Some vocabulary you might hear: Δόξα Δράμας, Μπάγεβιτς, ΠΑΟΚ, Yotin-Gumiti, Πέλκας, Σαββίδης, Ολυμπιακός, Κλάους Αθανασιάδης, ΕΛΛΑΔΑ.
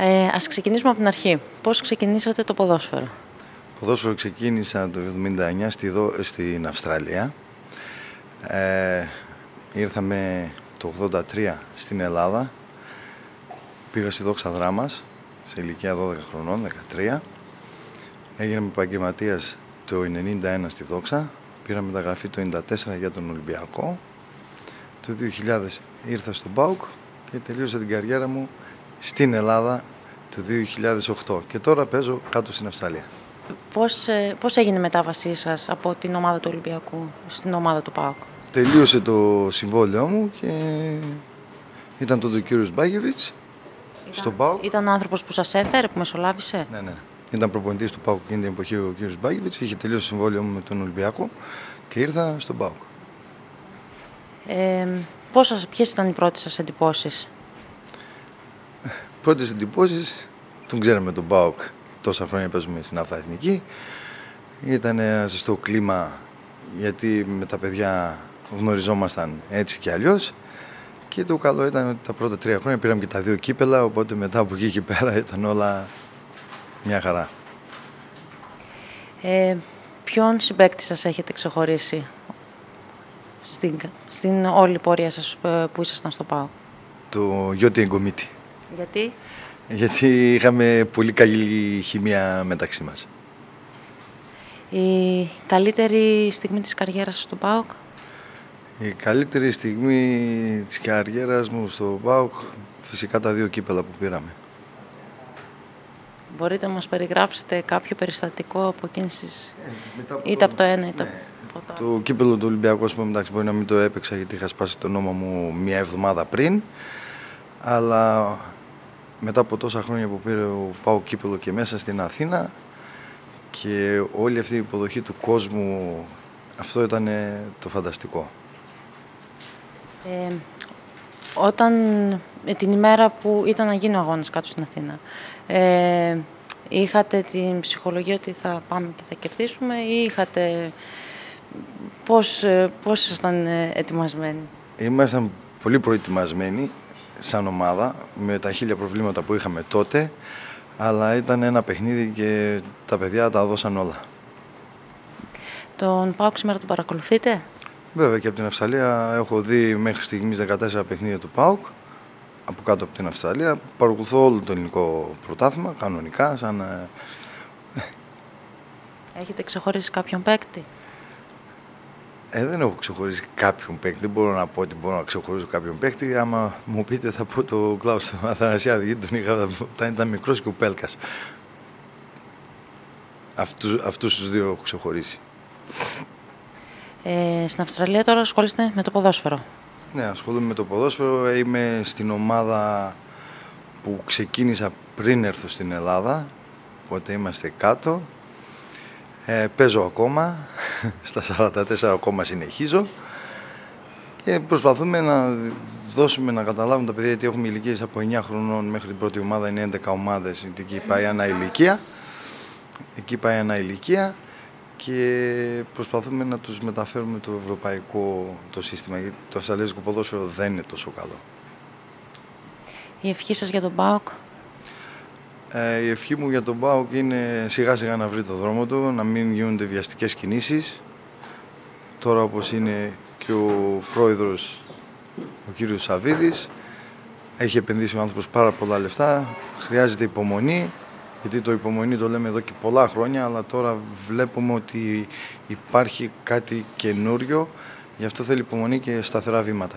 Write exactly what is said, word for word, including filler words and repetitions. Ε, ας ξεκινήσουμε από την αρχή. Πώς ξεκινήσατε το ποδόσφαιρο? Ποδόσφαιρο ξεκίνησα το χίλια εννιακόσια εβδομήντα εννιά στη δο... στην Αυστραλία. Ε, ήρθαμε το χίλια εννιακόσια ογδόντα τρία στην Ελλάδα. Πήγα στη Δόξα Δράμας σε ηλικία δώδεκα χρονών, δεκατρία. Έγινα επαγγελματίας το χίλια εννιακόσια ενενήντα ένα στη Δόξα. Πήρα μεταγραφή το χίλια εννιακόσια ενενήντα τέσσερα για τον Ολυμπιακό. Το δύο χιλιάδες ήρθα στον ΠΑΟΚ και τελείωσα την καριέρα μου στην Ελλάδα το δύο χιλιάδες οκτώ. Και τώρα παίζω κάτω στην Αυστραλία. Πώς, πώς έγινε η μετάβασή σας από την ομάδα του Ολυμπιακού στην ομάδα του ΠΑΟΚ? Τελείωσε το συμβόλαιό μου και ήταν τότε ο κύριος Μπάγεβιτς στον ΠΑΟΚ. Ήταν ο άνθρωπος που σας έφερε, που μεσολάβησε? Ναι, ναι. Ήταν προπονητής του ΠΑΟΚ εκείνη την εποχή ο κύριος Μπάγεβιτς. Είχε τελείωσει το συμβόλαιό μου με τον Ολυμπιακό και ήρθα στον ΠΑΟΚ. Ε, ποιες ήταν οι πρώτες σας εντυπώσεις? Πρώτες εντυπώσεις, τον ξέραμε τον ΠΑΟΚ. Τόσα χρόνια παίζουμε στην Αθηνική. Ήταν ένα ζεστό κλίμα, γιατί με τα παιδιά γνωριζόμασταν έτσι και αλλιώς. Και το καλό ήταν ότι τα πρώτα τρία χρόνια πήραμε και τα δύο κύπελα, οπότε μετά από εκεί και πέρα ήταν όλα μια χαρά. Ε, ποιον συμπαίκτη σας έχετε ξεχωρίσει στην, στην όλη πορεία σας που ήσασταν στο ΠΑΟΚ? Το Yotin-Gumiti. Γιατί? Γιατί είχαμε πολύ καλή χημεία μεταξύ μας. Η καλύτερη στιγμή της καριέρας στο ΠΑΟΚ? Η καλύτερη στιγμή της καριέρας μου στο ΠΑΟΚ, φυσικά τα δύο κύπελα που πήραμε. Μπορείτε να μας περιγράψετε κάποιο περιστατικό από εκείνες, ε, είτε από το ένα είτε ναι. από το άλλο? Το κύπελο του Ολυμπιακού, ας πούμε, εντάξει, μπορεί να μην το έπαιξα γιατί είχα σπάσει το νόμα μου μία εβδομάδα πριν, αλλά μετά από τόσα χρόνια που πήρε ο ΠΑΟΚ κύπελο και μέσα στην Αθήνα και όλη αυτή η υποδοχή του κόσμου, αυτό ήταν το φανταστικό. Ε, όταν την ημέρα που ήταν να γίνει ο αγώνας κάτω στην Αθήνα, ε, είχατε την ψυχολογία ότι θα πάμε και θα κερδίσουμε ή είχατε, πώς, πώς ήσασταν ετοιμασμένοι? Ήμασταν πολύ προετοιμασμένοι σαν ομάδα, με τα χίλια προβλήματα που είχαμε τότε, αλλά ήταν ένα παιχνίδι και τα παιδιά τα δώσαν όλα. Τον ΠΑΟΚ σήμερα τον παρακολουθείτε? Βέβαια, και από την Αυστραλία έχω δει μέχρι στιγμής δεκατέσσερα παιχνίδια του ΠΑΟΚ, από κάτω από την Αυστραλία. Παρακολουθώ όλο το ελληνικό πρωτάθλημα, κανονικά, σαν... Έχετε ξεχωρίσει κάποιον παίκτη? Ε, δεν έχω ξεχωρίσει κάποιον παίκτη. Δεν μπορώ να πω ότι μπορώ να ξεχωρίσω κάποιον παίκτη. Άμα μου πείτε, θα πω τον Κλάους Αθανασιάδη, γιατί τον είχα όταν ήταν μικρός, και ο Πέλκας. Αυτούς, αυτούς τους δύο έχω ξεχωρίσει. Ε, στην Αυστραλία τώρα ασχολείστε με το ποδόσφαιρο? Ναι, ασχολούμαι με το ποδόσφαιρο. Είμαι στην ομάδα που ξεκίνησα πριν έρθω στην Ελλάδα, οπότε είμαστε κάτω. Ε, παίζω ακόμα, στα σαράντα τέσσερα ακόμα συνεχίζω και προσπαθούμε να δώσουμε να καταλάβουν τα παιδιά, γιατί έχουμε ηλικίες από εννιά χρονών μέχρι την πρώτη ομάδα, είναι έντεκα ομάδες, εκεί πάει ένα ηλικία, εκεί πάει ένα ηλικία και προσπαθούμε να τους μεταφέρουμε το ευρωπαϊκό το σύστημα, γιατί το αυστραλέζικο ποδόσφαιρο δεν είναι τόσο καλό. Η ευχή σας για τον ΠΑΟΚ? Ε, η ευχή μου για τον ΠΑΟΚ είναι σιγά σιγά να βρει το δρόμο του, να μην γίνονται βιαστικές κινήσεις. Τώρα, όπως είναι και ο πρόεδρος, ο κύριος Σαββίδης, έχει επενδύσει ο άνθρωπος πάρα πολλά λεφτά, χρειάζεται υπομονή, γιατί το υπομονή το λέμε εδώ και πολλά χρόνια, αλλά τώρα βλέπουμε ότι υπάρχει κάτι καινούριο, γι' αυτό θέλει υπομονή και σταθερά βήματα.